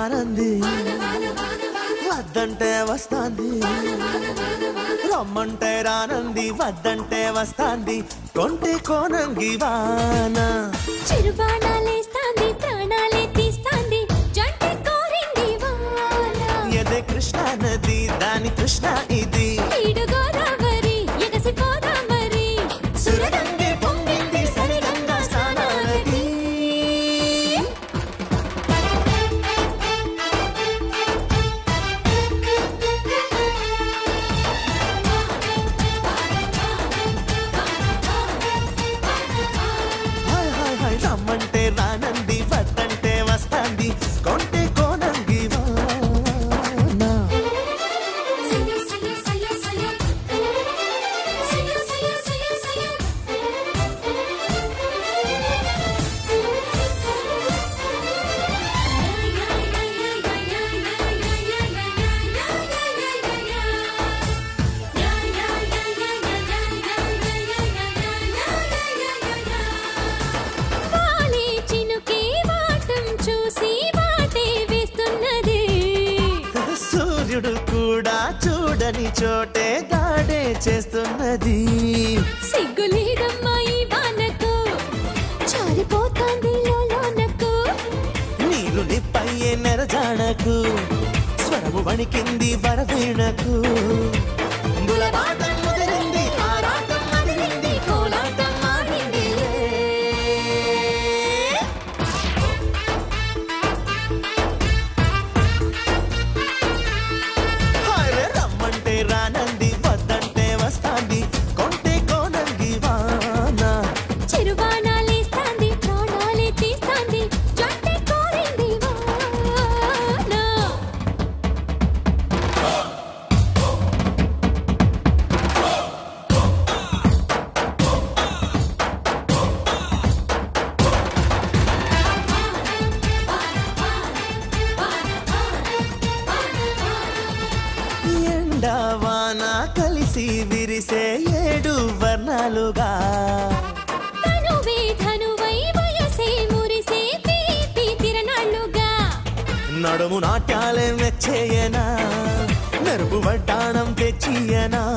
రానంది వద్దంటే వస్తాంది రమ్మంటే రానంది వద్దంటే వస్తాంది కొంటే కోనంగి వాన చిరువానలేస్తాంది ప్రాణాలే తీస్తాంది జంటే కోరింది వాన యదే కృష్ణ నది దాని కృష్ణ ఇది నీడు గోదావరి ఎగసిపోదా మరి సురగంగే పొంగింది సరిగంగా సానానది రమ్మంటే రానంది వద్దంటే వస్తాంది కొంటే కోనంగి వాన పాలే చినుకే వాటం చూసి వాటే వేస్తున్నది సూర్యుడు కూడా చూడని చోటే దాడే చేస్తున్నది సిగ్గులేదమ్మా ఈ వానకు జారిపోతాంది లోలోనకు నీరు నిప్పయ్యే నెరజానకు స్వరము వణికింది వరవీణకు గులబాటం ముదిరింది ఆరాటం మదిరింది కోలాటం మారిందిలే హరే రమ్మంటే రానంది వద్దంటే వస్తాంది కొంటే కోనంగి వాన చిరువానలేస్తాంది ప్రాణాలే తీస్తాంది జంటే కోరింది వాన ఎండా వాన కలిసి విరిసే ఏడు వర్ణాలుగా తనువే ధనువై వయసే మురిసే తీపి తిరణాళ్ళుగా నడుము నాట్యాలే మెచ్చేయనా మెరుపు వడ్డాణం తెచ్చియనా